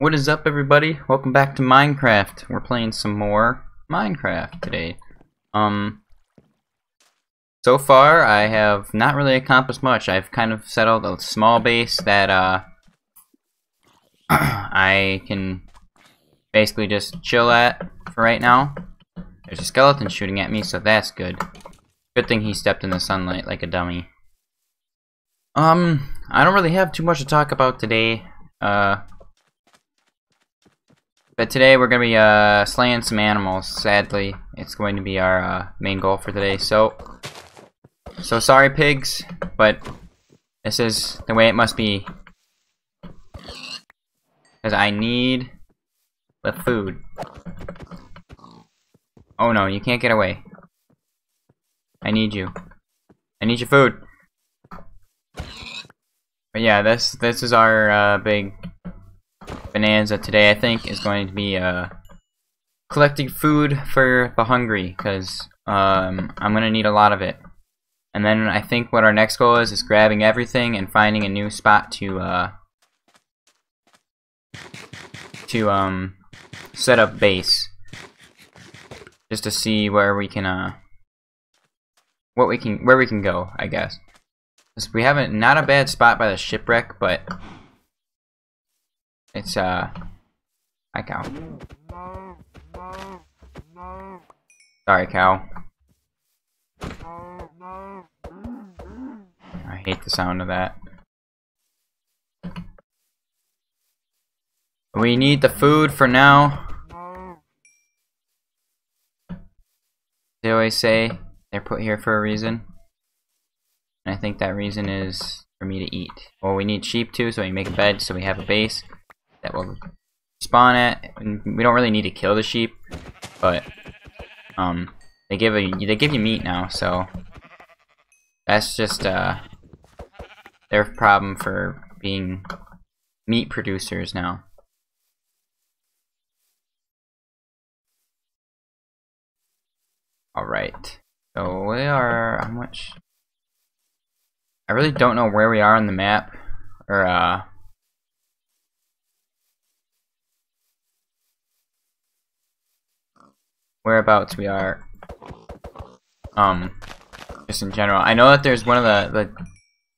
What is up, everybody? Welcome back to Minecraft. We're playing some more Minecraft today. So far I have not really accomplished much. I've kind of settled a small base that I can basically just chill at for right now. There's a skeleton shooting at me, so that's good. Good thing he stepped in the sunlight like a dummy. I don't really have too much to talk about today. But today we're going to be slaying some animals, sadly. It's going to be our main goal for today. So sorry, pigs, but this is the way it must be. Because I need the food. Oh no, you can't get away. I need you. I need your food. But yeah, this is our big bonanza today. I think is going to be collecting food for the hungry, because I'm gonna need a lot of it. And then I think what our next goal is grabbing everything and finding a new spot to set up base, just to see where we can where we can go, I guess. We have not a bad spot by the shipwreck, but it's hi, cow. Sorry, cow. I hate the sound of that. We need the food for now. They always say they're put here for a reason, and I think that reason is for me to eat. Well, we need sheep too, so we make a bed, so we have a base that will spawn at. We don't really need to kill the sheep, but they give you meat now, so that's just their problem for being meat producers now. All right, so we are how much? I really don't know where we are on the map, or whereabouts we are, just in general. I know that there's one of the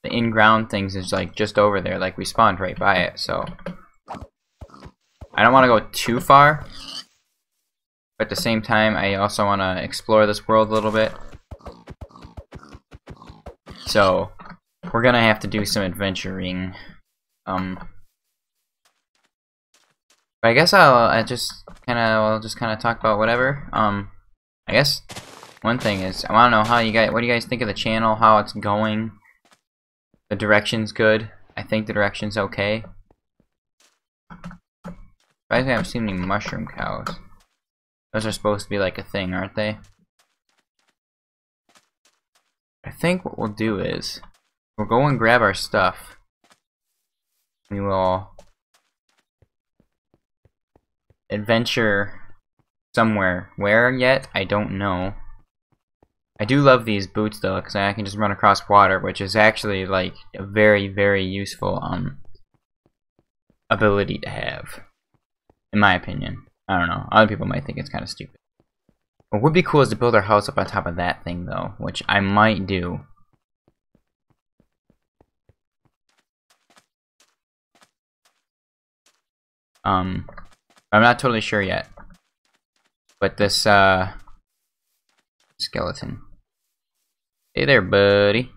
in-ground things is like just over there, like we spawned right by it, so I don't want to go too far, but at the same time I also want to explore this world a little bit, so we're gonna have to do some adventuring. But I guess I'll just kind of talk about whatever. I guess one thing is I want to know how you guys, what do you guys think of the channel, how it's going? The direction's good. I think the direction's okay. I haven't seen any mushroom cows. Those are supposed to be like a thing, aren't they? I think what we'll do is we'll go and grab our stuff. We will adventure somewhere. Where yet? I don't know. I do love these boots though, because I can just run across water, which is actually like a very, very useful ability to have, in my opinion. I don't know. Other people might think it's kind of stupid. What would be cool is to build our house up on top of that thing though, which I might do. I'm not totally sure yet, but this skeleton. Hey there, buddy.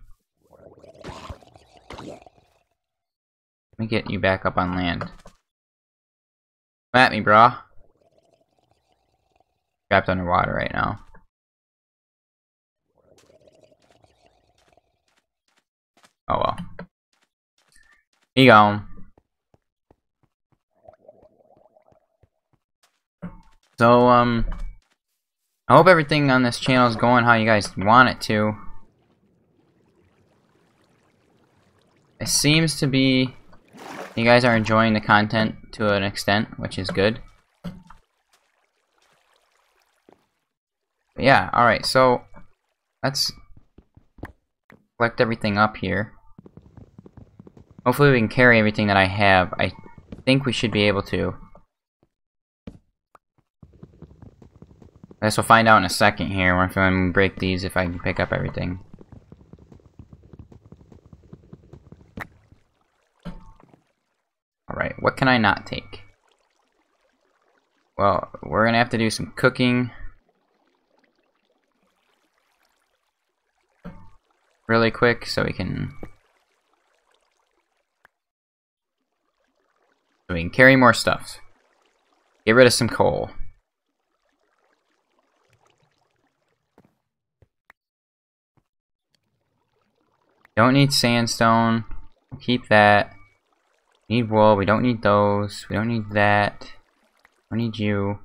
Let me get you back up on land. Come at me, brah. Trapped underwater right now. Oh well. Here you go. So, I hope everything on this channel is going how you guys want it to. It seems to be you guys are enjoying the content to an extent, which is good. But yeah, alright, so let's collect everything up here. Hopefully we can carry everything that I have. I think we should be able to. I guess we'll find out in a second here if I can break these, if I can pick up everything. Alright, what can I not take? Well, we're gonna have to do some cooking. Really quick, so we can... so we can carry more stuff. Get rid of some coal. Don't need sandstone. We'll keep that. Need wool. We don't need those. We don't need that. We don't need you.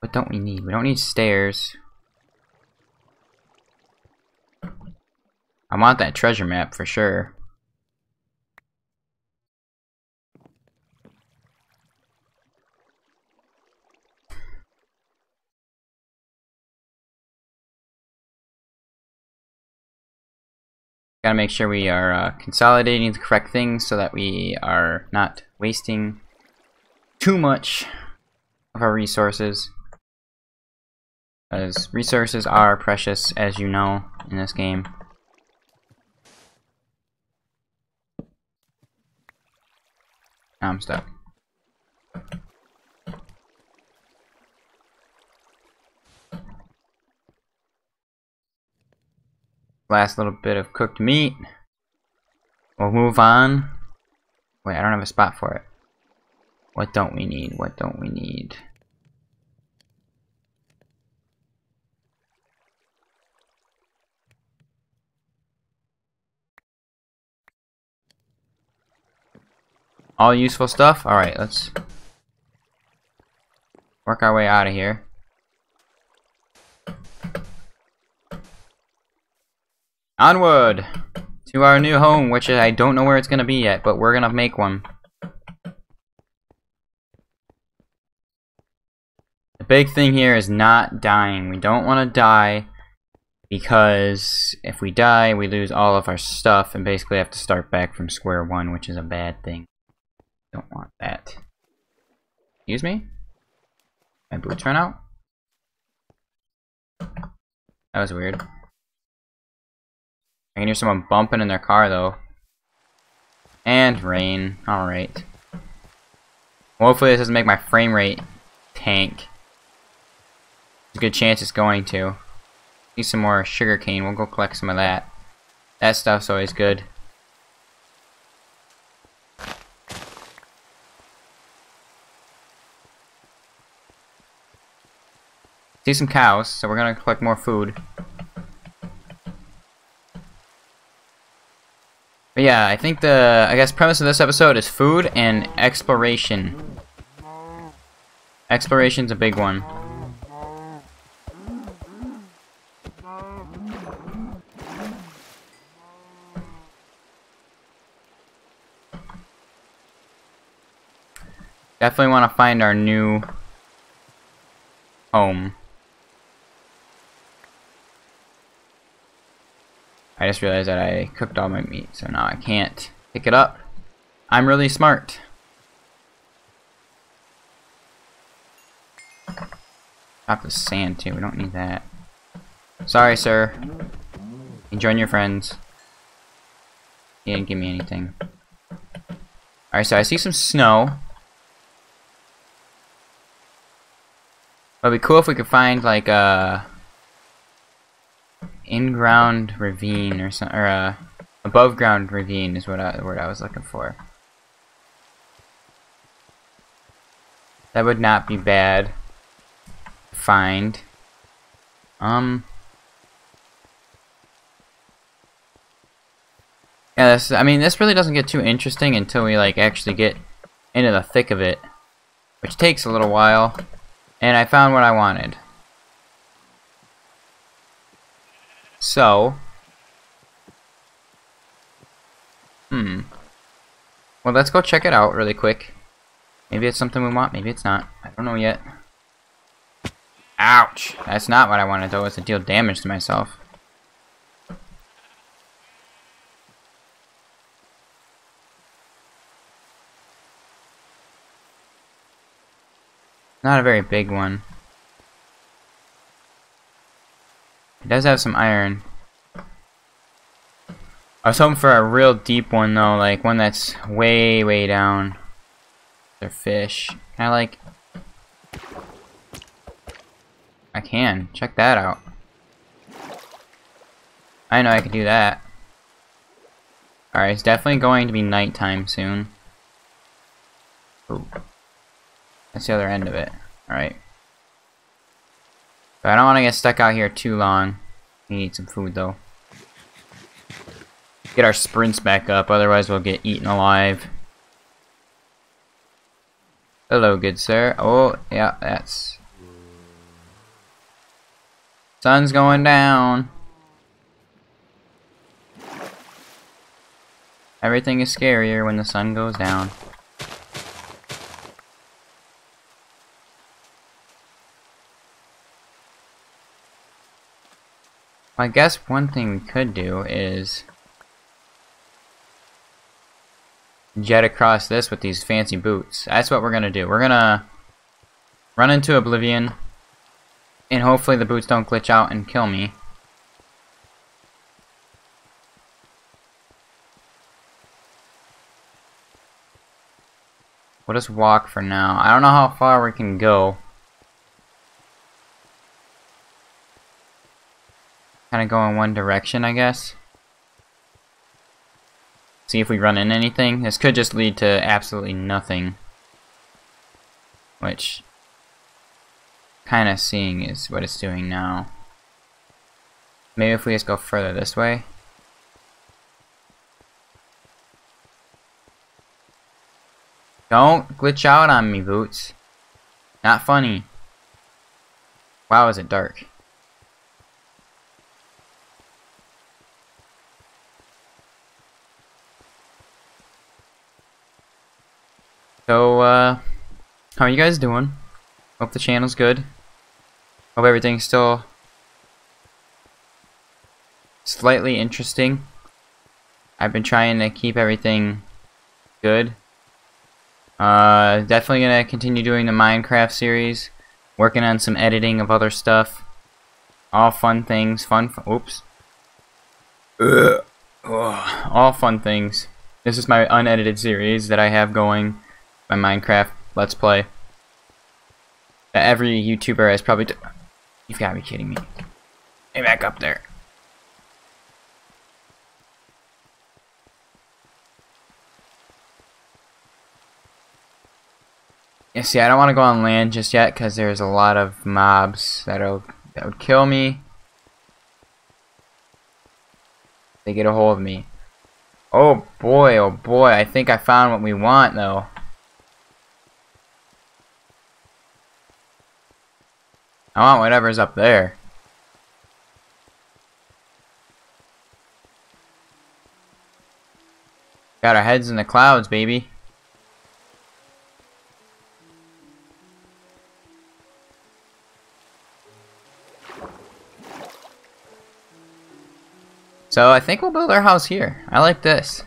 What don't we need? We don't need stairs. I want that treasure map for sure. Gotta make sure we are consolidating the correct things so that we are not wasting too much of our resources. As resources are precious, as you know, in this game. Now I'm stuck. Last little bit of cooked meat. We'll move on. Wait, I don't have a spot for it. What don't we need? What don't we need? All useful stuff? Alright, let's work our way out of here. Onward to our new home, which I don't know where it's gonna be yet, but we're gonna make one. The big thing here is not dying. We don't want to die, because if we die, we lose all of our stuff and basically have to start back from square one, which is a bad thing. Don't want that. Excuse me? My boots run out? That was weird. I can hear someone bumping in their car, though. And rain. Alright. Well, hopefully this doesn't make my frame rate tank. There's a good chance it's going to. Need some more sugar cane. We'll go collect some of that. That stuff's always good. See some cows, so we're gonna collect more food. But yeah, I think the, I guess, premise of this episode is food and exploration. Exploration's a big one. Definitely want to find our new home. I just realized that I cooked all my meat, so now I can't pick it up. I'm really smart. Top the sand too, we don't need that. Sorry, sir. You join your friends. He didn't give me anything. Alright, so I see some snow. It'd be cool if we could find like a in-ground ravine or something, or a above-ground ravine is what the word I was looking for. That would not be bad to find. Yeah, this, I mean, this really doesn't get too interesting until we like actually get into the thick of it, which takes a little while. And I found what I wanted. So Well, let's go check it out really quick. Maybe it's something we want, maybe it's not. I don't know yet. Ouch! That's not what I wanted though, was to deal damage to myself. Not a very big one. It does have some iron. I was hoping for a real deep one though, like one that's way, way down. They're fish. Can I like... I can. Check that out. I know I can do that. Alright, it's definitely going to be nighttime soon. Ooh. That's the other end of it. Alright. But I don't want to get stuck out here too long. We need some food though. Get our sprints back up, otherwise we'll get eaten alive. Hello, good sir. Oh, yeah, that's... Sun's going down. Everything is scarier when the sun goes down. I guess one thing we could do is... jet across this with these fancy boots. That's what we're gonna do. We're gonna run into oblivion and hopefully the boots don't glitch out and kill me. We'll just walk for now. I don't know how far we can go. Kinda go in one direction, I guess. See if we run into anything. This could just lead to absolutely nothing, which kind of seeing is what it's doing now. Maybe if we just go further this way. Don't glitch out on me, Boots. Not funny. Wow, is it dark. So, how are you guys doing? Hope the channel's good. Hope everything's still slightly interesting. I've been trying to keep everything good. Definitely gonna continue doing the Minecraft series. Working on some editing of other stuff. All fun things. Oops. Ugh. Ugh. All fun things. This is my unedited series that I have going. My Minecraft Let's Play. Every YouTuber has probably... You've got to be kidding me. Hey, back up there. Yeah, see, I don't want to go on land just yet because there's a lot of mobs that would kill me. They get a hold of me. Oh boy, I think I found what we want though. I want whatever's up there. Got our heads in the clouds, baby. So I think we'll build our house here. I like this.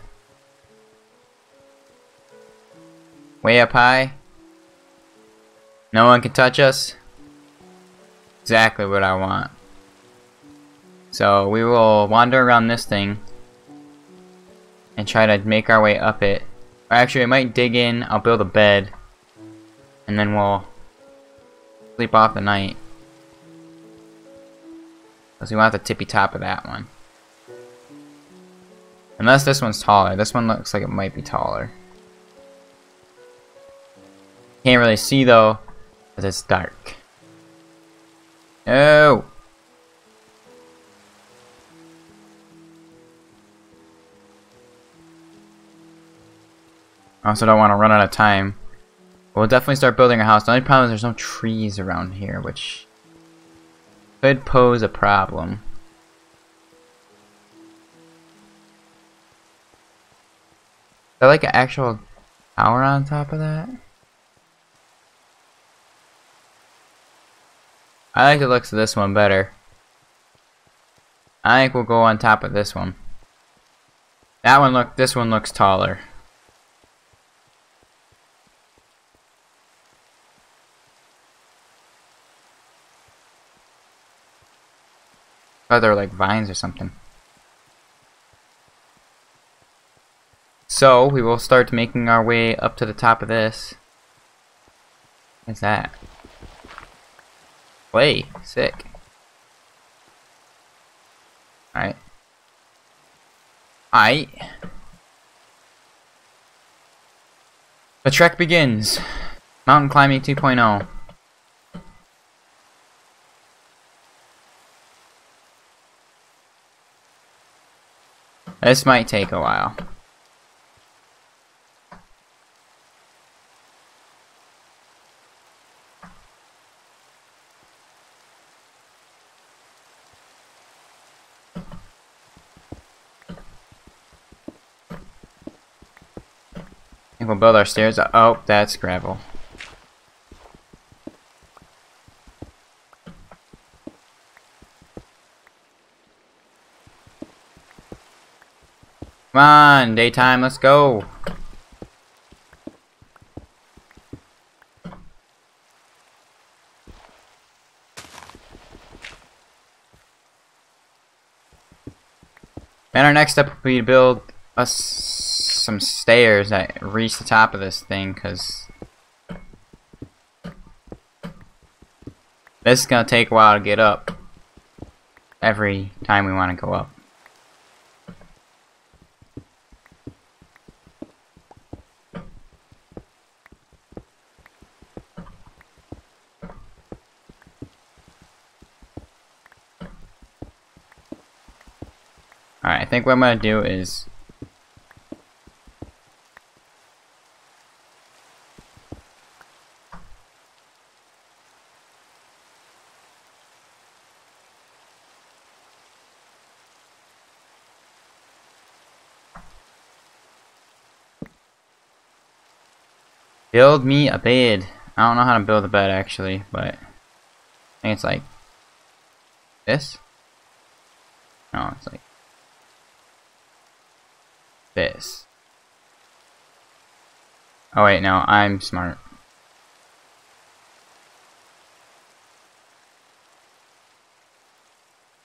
Way up high. No one can touch us. Exactly what I want. So we will wander around this thing and try to make our way up it. Or actually, I might dig in, I'll build a bed, and then we'll sleep off the night. Because we want the tippy top of that one. Unless this one's taller. This one looks like it might be taller. Can't really see though, because it's dark. No! I also don't want to run out of time. We'll definitely start building a house. The only problem is there's no trees around here, which could pose a problem. Is that like an actual power on top of that. I like the looks of this one better. I think we'll go on top of this one. This one looks taller. Oh, they're like vines or something. So we will start making our way up to the top of this. What's that? Play, sick. Alright. Alright. The trek begins. Mountain climbing 2.0. This might take a while. We'll build our stairs up. Oh, that's gravel. Come on, daytime, let's go. And our next step will be to build us some stairs that reach the top of this thing, because this is going to take a while to get up every time we want to go up. Alright, I think what I'm going to do is build me a bed. I don't know how to build a bed actually, but I think it's like this? No, it's like this. Oh wait, no, I'm smart.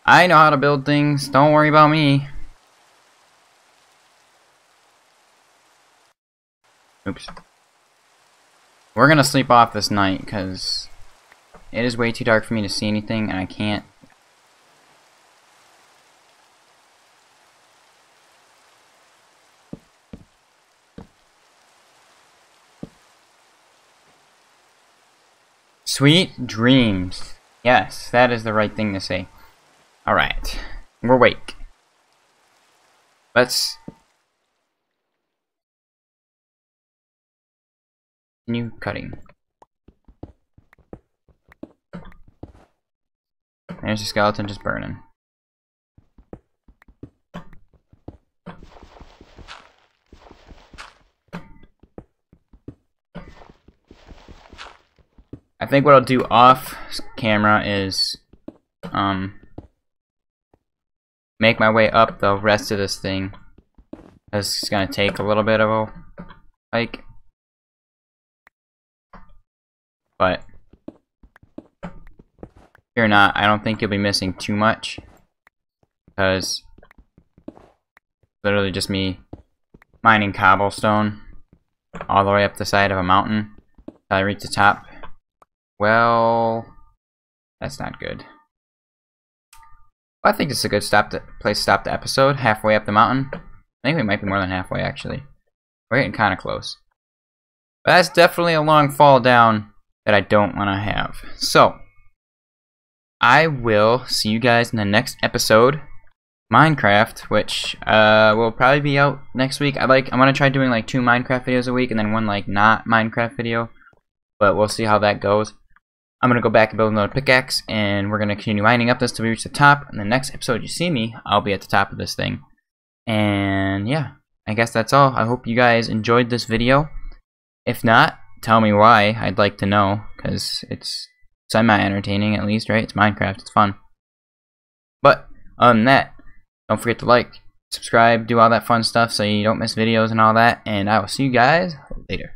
I know how to build things, don't worry about me. Oops. We're gonna sleep off this night because it is way too dark for me to see anything and I can't. Sweet dreams. Yes, that is the right thing to say. Alright, we're awake. Let's. New cutting. There's a skeleton just burning. I think what I'll do off camera is make my way up the rest of this thing. This is gonna take a little bit of a hike. But if you're not, I don't think you'll be missing too much because literally just me mining cobblestone all the way up the side of a mountain until I reach the top. Well, that's not good. Well, I think this is a good place to stop the episode, halfway up the mountain. I think we might be more than halfway actually. We're getting kind of close. But that's definitely a long fall down that I don't want to have. So, I will see you guys in the next episode, Minecraft, which will probably be out next week. I'm gonna try doing like 2 Minecraft videos a week and then one like not Minecraft video, but we'll see how that goes. I'm gonna go back and build another pickaxe, and we're gonna continue mining up this till we reach the top. In the next episode, you see me, I'll be at the top of this thing. And yeah, I guess that's all. I hope you guys enjoyed this video. If not, tell me why. I'd like to know, because it's semi-entertaining at least, right? It's Minecraft, it's fun. But other than that, don't forget to like, subscribe, do all that fun stuff so you don't miss videos and all that, and I will see you guys later.